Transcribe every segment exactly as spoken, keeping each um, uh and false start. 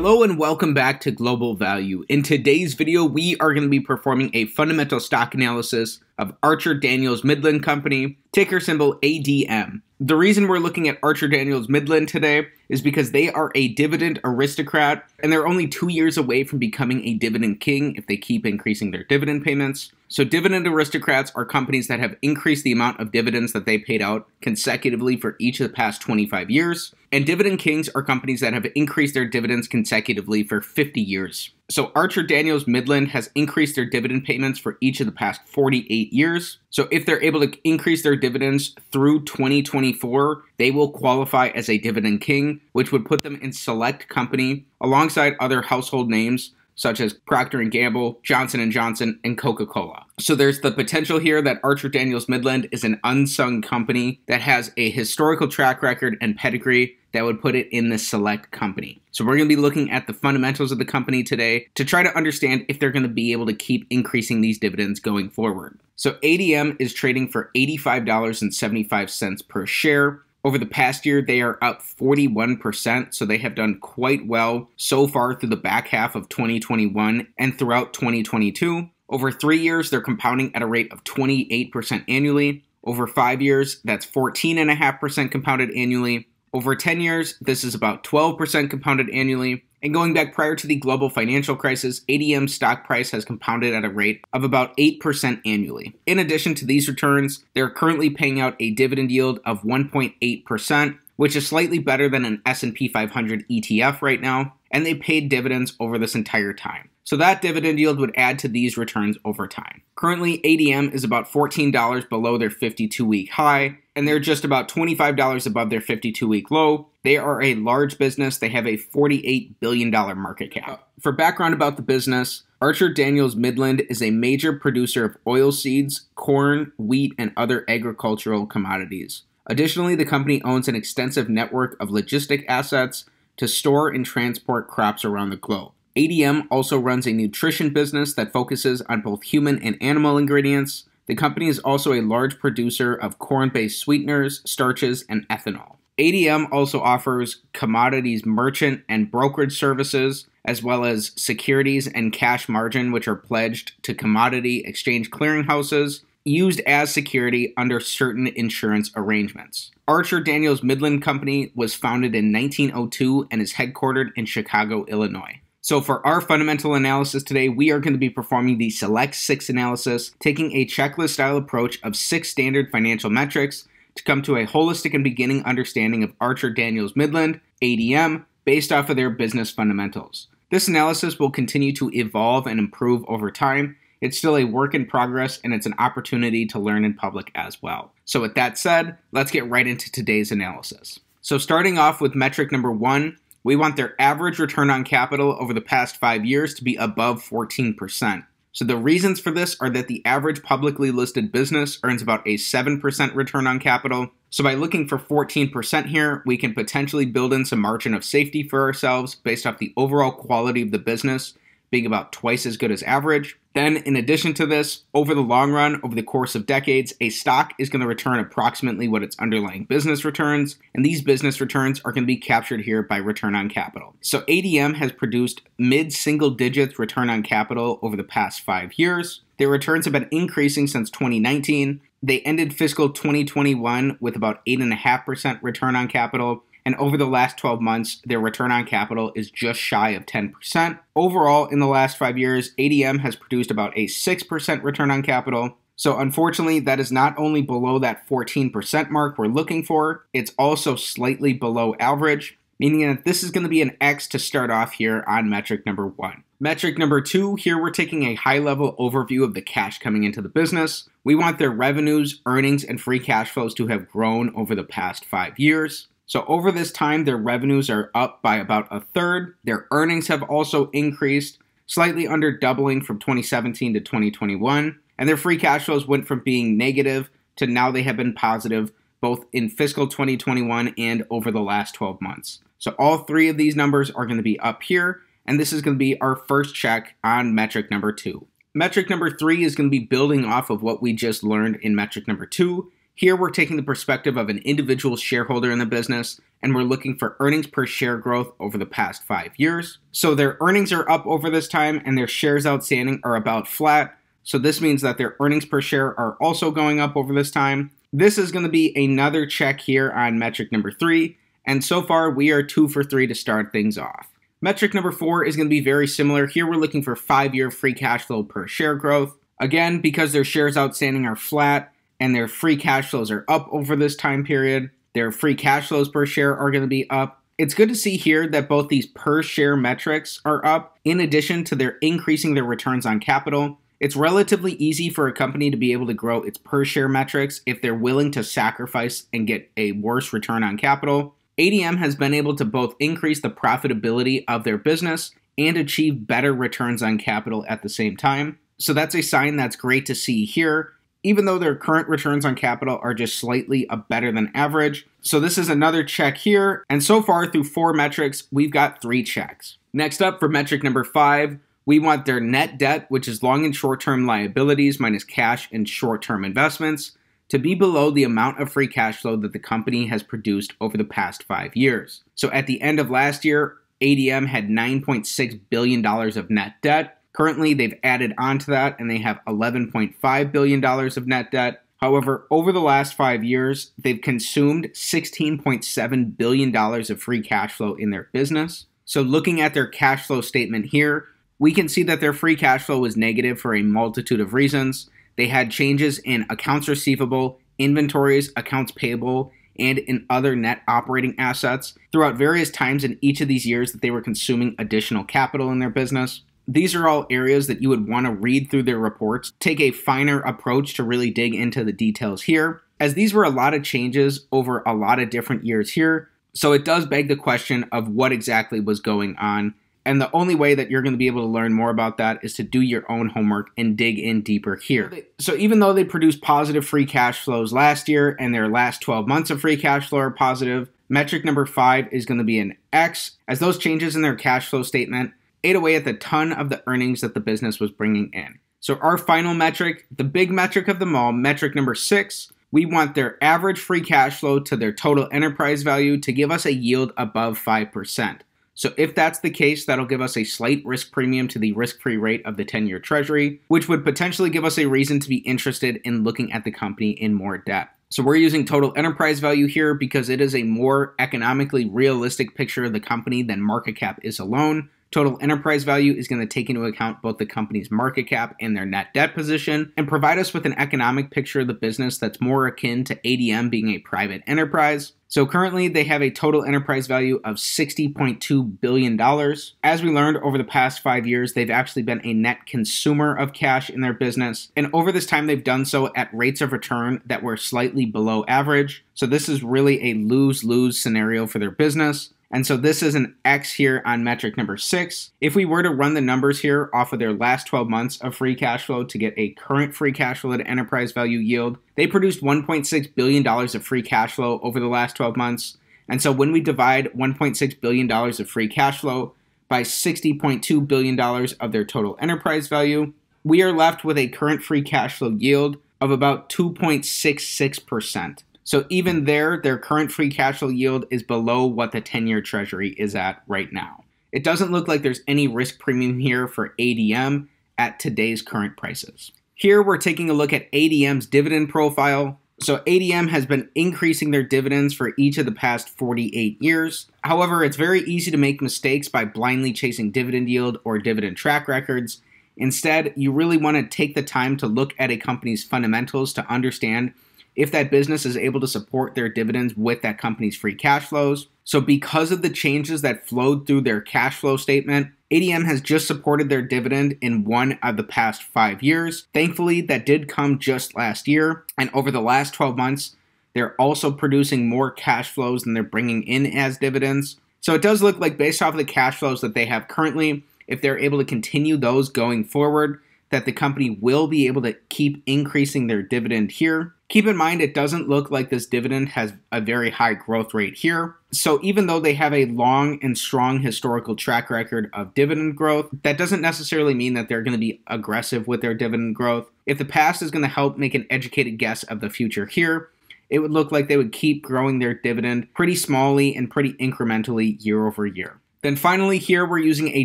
Hello and welcome back to Global Value. In today's video, we are going to be performing a fundamental stock analysis of Archer Daniels Midland Company, ticker symbol A D M. The reason we're looking at Archer Daniels Midland today is because they are a dividend aristocrat, and they're only two years away from becoming a dividend king if they keep increasing their dividend payments. So dividend aristocrats are companies that have increased the amount of dividends that they paid out consecutively for each of the past twenty-five years. And dividend kings are companies that have increased their dividends consecutively for fifty years. So Archer Daniels Midland has increased their dividend payments for each of the past forty-eight years. So if they're able to increase their dividends through twenty twenty-four, they will qualify as a dividend king, which would put them in select company alongside other household names such as Procter and Gamble, Johnson and Johnson, and Coca-Cola. So there's the potential here that Archer Daniels Midland is an unsung company that has a historical track record and pedigree that would put it in the select company. So we're going to be looking at the fundamentals of the company today to try to understand if they're going to be able to keep increasing these dividends going forward. So A D M is trading for eighty-five dollars and seventy-five cents per share. Over the past year, they are up forty-one percent, so they have done quite well so far through the back half of twenty twenty-one and throughout twenty twenty-two. Over three years, they're compounding at a rate of twenty-eight percent annually. Over five years, that's fourteen point five percent compounded annually. Over ten years, this is about twelve percent compounded annually. And going back prior to the global financial crisis, A D M's stock price has compounded at a rate of about eight percent annually. In addition to these returns, they're currently paying out a dividend yield of one point eight percent, which is slightly better than an S and P five hundred E T F right now, and they paid dividends over this entire time. So that dividend yield would add to these returns over time. Currently, A D M is about fourteen dollars below their fifty-two week high, and they're just about twenty-five dollars above their fifty-two week low. They are a large business. They have a forty-eight billion dollars market cap. For background about the business, Archer Daniels Midland is a major producer of oilseeds, corn, wheat, and other agricultural commodities. Additionally, the company owns an extensive network of logistic assets to store and transport crops around the globe. A D M also runs a nutrition business that focuses on both human and animal ingredients. The company is also a large producer of corn-based sweeteners, starches, and ethanol. A D M also offers commodities merchant and brokerage services, as well as securities and cash margin, which are pledged to commodity exchange clearinghouses, used as security under certain insurance arrangements. Archer Daniels Midland Company was founded in nineteen oh two and is headquartered in Chicago, Illinois. So for our fundamental analysis today, we are going to be performing the Select Six analysis, taking a checklist-style approach of six standard financial metrics to come to a holistic and beginning understanding of Archer Daniels Midland, A D M, based off of their business fundamentals. This analysis will continue to evolve and improve over time. It's still a work in progress, and it's an opportunity to learn in public as well. So with that said, let's get right into today's analysis. So starting off with metric number one, we want their average return on capital over the past five years to be above fourteen percent. So the reasons for this are that the average publicly listed business earns about a seven percent return on capital. So by looking for fourteen percent here, we can potentially build in some margin of safety for ourselves based off the overall quality of the business being about twice as good as average. Then in addition to this, over the long run, over the course of decades, a stock is going to return approximately what its underlying business returns, and these business returns are going to be captured here by return on capital. So A D M has produced mid-single digits return on capital over the past five years. Their returns have been increasing since twenty nineteen. They ended fiscal twenty twenty-one with about eight point five percent return on capital. And over the last twelve months, their return on capital is just shy of ten percent. Overall, in the last five years, A D M has produced about a six percent return on capital. So unfortunately, that is not only below that fourteen percent mark we're looking for, it's also slightly below average, meaning that this is going to be an X to start off here on metric number one. Metric number two, here we're taking a high-level overview of the cash coming into the business. We want their revenues, earnings, and free cash flows to have grown over the past five years. So over this time, their revenues are up by about a third. Their earnings have also increased, slightly under doubling from twenty seventeen to twenty twenty-one. And their free cash flows went from being negative to now they have been positive, both in fiscal twenty twenty-one and over the last twelve months. So all three of these numbers are going to be up here. And this is going to be our first check on metric number two. Metric number three is going to be building off of what we just learned in metric number two. Here we're taking the perspective of an individual shareholder in the business, and we're looking for earnings per share growth over the past five years. So their earnings are up over this time and their shares outstanding are about flat. So this means that their earnings per share are also going up over this time. This is going to be another check here on metric number three. And so far we are two for three to start things off. Metric number four is going to be very similar. Here we're looking for five-year free cash flow per share growth. Again, because their shares outstanding are flat, and their free cash flows are up over this time period. Their free cash flows per share are going to be up. It's good to see here that both these per share metrics are up, in addition to their increasing their returns on capital. It's relatively easy for a company to be able to grow its per share metrics if they're willing to sacrifice and get a worse return on capital. A D M has been able to both increase the profitability of their business and achieve better returns on capital at the same time. So that's a sign that's great to see here, even though their current returns on capital are just slightly better than average. So this is another check here. And so far through four metrics, we've got three checks. Next up for metric number five, we want their net debt, which is long and short-term liabilities minus cash and short-term investments, to be below the amount of free cash flow that the company has produced over the past five years. So at the end of last year, A D M had nine point six billion dollars of net debt. Currently, they've added on to that and they have eleven point five billion dollars of net debt. However, over the last five years, they've consumed sixteen point seven billion dollars of free cash flow in their business. So looking at their cash flow statement here, we can see that their free cash flow was negative for a multitude of reasons. They had changes in accounts receivable, inventories, accounts payable, and in other net operating assets throughout various times in each of these years that they were consuming additional capital in their business. These are all areas that you would want to read through their reports, take a finer approach to really dig into the details here, as these were a lot of changes over a lot of different years here. So it does beg the question of what exactly was going on. And the only way that you're going to be able to learn more about that is to do your own homework and dig in deeper here. So even though they produced positive free cash flows last year and their last twelve months of free cash flow are positive, metric number five is going to be an X, as those changes in their cash flow statement ate away at the ton of the earnings that the business was bringing in. So our final metric, the big metric of them all, metric number six, we want their average free cash flow to their total enterprise value to give us a yield above five percent. So if that's the case, that'll give us a slight risk premium to the risk-free rate of the ten-year treasury, which would potentially give us a reason to be interested in looking at the company in more depth. So we're using total enterprise value here because it is a more economically realistic picture of the company than market cap is alone. Total enterprise value is going to take into account both the company's market cap and their net debt position and provide us with an economic picture of the business that's more akin to A D M being a private enterprise. So currently they have a total enterprise value of sixty point two billion dollars. As we learned over the past five years, they've actually been a net consumer of cash in their business. And over this time, they've done so at rates of return that were slightly below average. So this is really a lose-lose scenario for their business. And so this is an X here on metric number six. If we were to run the numbers here off of their last twelve months of free cash flow to get a current free cash flow to enterprise value yield, they produced one point six billion dollars of free cash flow over the last twelve months. And so when we divide one point six billion dollars of free cash flow by sixty point two billion dollars of their total enterprise value, we are left with a current free cash flow yield of about two point six six percent. So even there, their current free cash flow yield is below what the ten-year treasury is at right now. It doesn't look like there's any risk premium here for A D M at today's current prices. Here we're taking a look at A D M's dividend profile. So A D M has been increasing their dividends for each of the past forty-eight years. However, it's very easy to make mistakes by blindly chasing dividend yield or dividend track records. Instead, you really want to take the time to look at a company's fundamentals to understand if that business is able to support their dividends with that company's free cash flows. So because of the changes that flowed through their cash flow statement, A D M has just supported their dividend in one of the past five years. Thankfully, that did come just last year. And over the last twelve months, they're also producing more cash flows than they're bringing in as dividends. So it does look like based off of the cash flows that they have currently, if they're able to continue those going forward, that the company will be able to keep increasing their dividend here. Keep in mind, it doesn't look like this dividend has a very high growth rate here. So even though they have a long and strong historical track record of dividend growth, that doesn't necessarily mean that they're going to be aggressive with their dividend growth. If the past is going to help make an educated guess of the future here, it would look like they would keep growing their dividend pretty smallly and pretty incrementally year over year. Then finally here, we're using a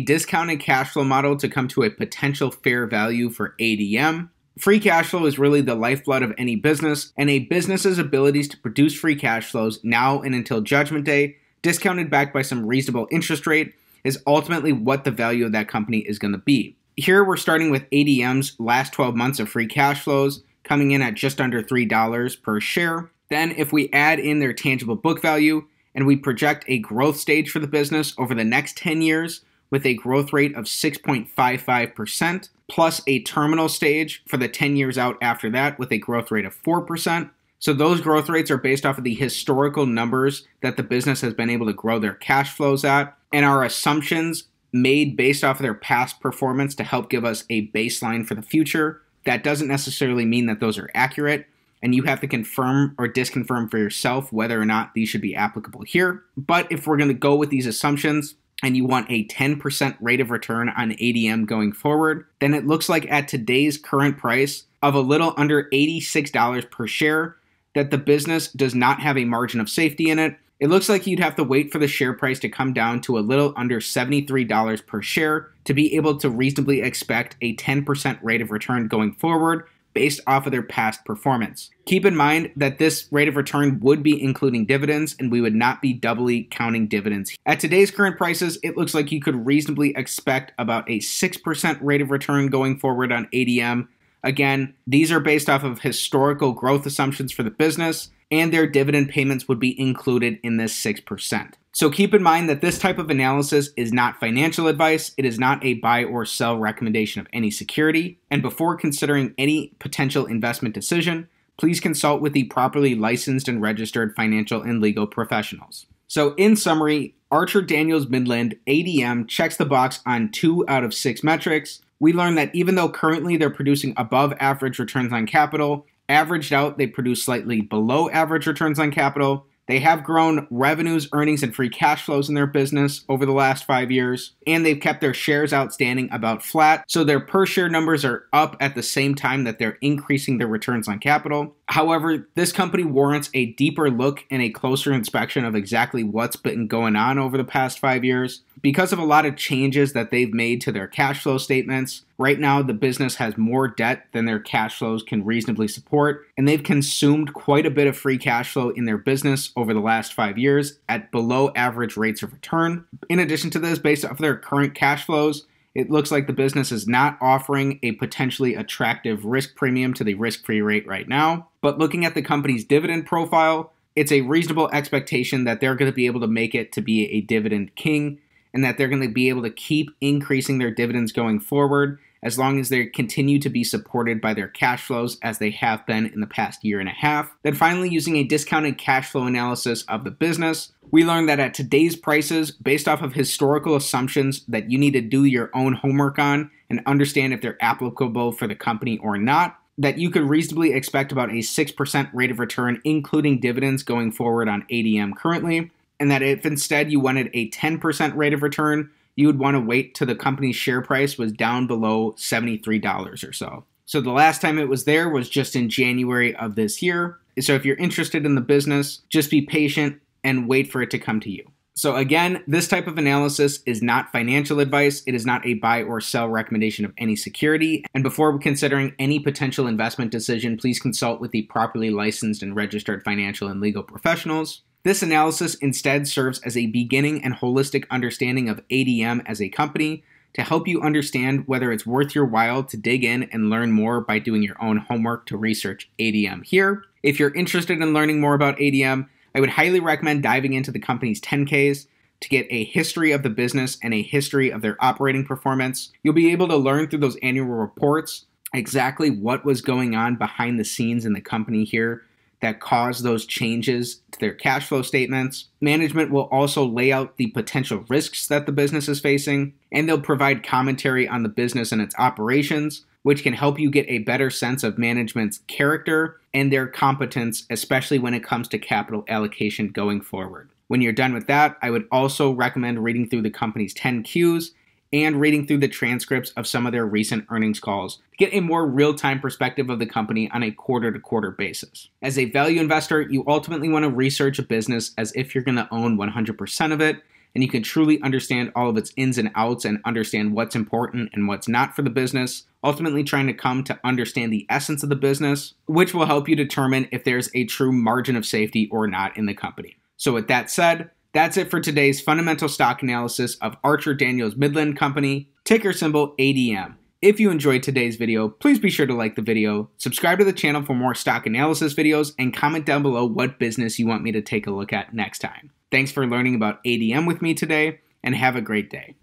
discounted cash flow model to come to a potential fair value for A D M. Free cash flow is really the lifeblood of any business, and a business's abilities to produce free cash flows now and until Judgment Day, discounted back by some reasonable interest rate, is ultimately what the value of that company is going to be. Here we're starting with A D M's last twelve months of free cash flows, coming in at just under three dollars per share. Then if we add in their tangible book value, and we project a growth stage for the business over the next ten years with a growth rate of six point five five percent, plus a terminal stage for the ten years out after that with a growth rate of four percent. So those growth rates are based off of the historical numbers that the business has been able to grow their cash flows at, and our assumptions made based off of their past performance to help give us a baseline for the future. That doesn't necessarily mean that those are accurate, and you have to confirm or disconfirm for yourself whether or not these should be applicable here. But if we're going to go with these assumptions and you want a ten percent rate of return on A D M going forward, then it looks like at today's current price of a little under eighty-six dollars per share that the business does not have a margin of safety in it. It looks like you'd have to wait for the share price to come down to a little under seventy-three dollars per share to be able to reasonably expect a ten percent rate of return going forward based off of their past performance. Keep in mind that this rate of return would be including dividends, and we would not be doubly counting dividends. At today's current prices, it looks like you could reasonably expect about a six percent rate of return going forward on A D M. Again, these are based off of historical growth assumptions for the business, and their dividend payments would be included in this six percent. So keep in mind that this type of analysis is not financial advice. It is not a buy or sell recommendation of any security. And before considering any potential investment decision, please consult with the properly licensed and registered financial and legal professionals. So in summary, Archer Daniels Midland A D M checks the box on two out of six metrics. We learned that even though currently they're producing above average returns on capital, averaged out, they produce slightly below average returns on capital. They have grown revenues, earnings, and free cash flows in their business over the last five years, and they've kept their shares outstanding about flat. So their per share numbers are up at the same time that they're increasing their returns on capital. However, this company warrants a deeper look and a closer inspection of exactly what's been going on over the past five years. Because of a lot of changes that they've made to their cash flow statements, right now the business has more debt than their cash flows can reasonably support, and they've consumed quite a bit of free cash flow in their business over the last five years at below average rates of return. In addition to this, based off their current cash flows, it looks like the business is not offering a potentially attractive risk premium to the risk-free rate right now. But looking at the company's dividend profile, it's a reasonable expectation that they're going to be able to make it to be a dividend king, and that they're going to be able to keep increasing their dividends going forward as long as they continue to be supported by their cash flows as they have been in the past year and a half. Then finally, using a discounted cash flow analysis of the business, we learned that at today's prices, based off of historical assumptions that you need to do your own homework on and understand if they're applicable for the company or not, that you could reasonably expect about a six percent rate of return, including dividends going forward on A D M currently, and that if instead you wanted a ten percent rate of return, you would want to wait till the company's share price was down below seventy-three dollars or so. So the last time it was there was just in January of this year. So if you're interested in the business, just be patient and wait for it to come to you. So again, this type of analysis is not financial advice. It is not a buy or sell recommendation of any security. And before considering any potential investment decision, please consult with the properly licensed and registered financial and legal professionals. This analysis instead serves as a beginning and holistic understanding of A D M as a company to help you understand whether it's worth your while to dig in and learn more by doing your own homework to research A D M here. If you're interested in learning more about A D M, I would highly recommend diving into the company's ten Ks to get a history of the business and a history of their operating performance. You'll be able to learn through those annual reports exactly what was going on behind the scenes in the company here that caused those changes to their cash flow statements. Management will also lay out the potential risks that the business is facing, and they'll provide commentary on the business and its operations, which can help you get a better sense of management's character and their competence, especially when it comes to capital allocation going forward. When you're done with that, I would also recommend reading through the company's ten Qs and reading through the transcripts of some of their recent earnings calls to get a more real-time perspective of the company on a quarter-to-quarter basis. As a value investor, you ultimately want to research a business as if you're going to own one hundred percent of it, and you can truly understand all of its ins and outs and understand what's important and what's not for the business, ultimately trying to come to understand the essence of the business, which will help you determine if there's a true margin of safety or not in the company. So with that said, that's it for today's fundamental stock analysis of Archer Daniels Midland Company, ticker symbol A D M. If you enjoyed today's video, please be sure to like the video, subscribe to the channel for more stock analysis videos, and comment down below what business you want me to take a look at next time. Thanks for learning about A D M with me today, and have a great day.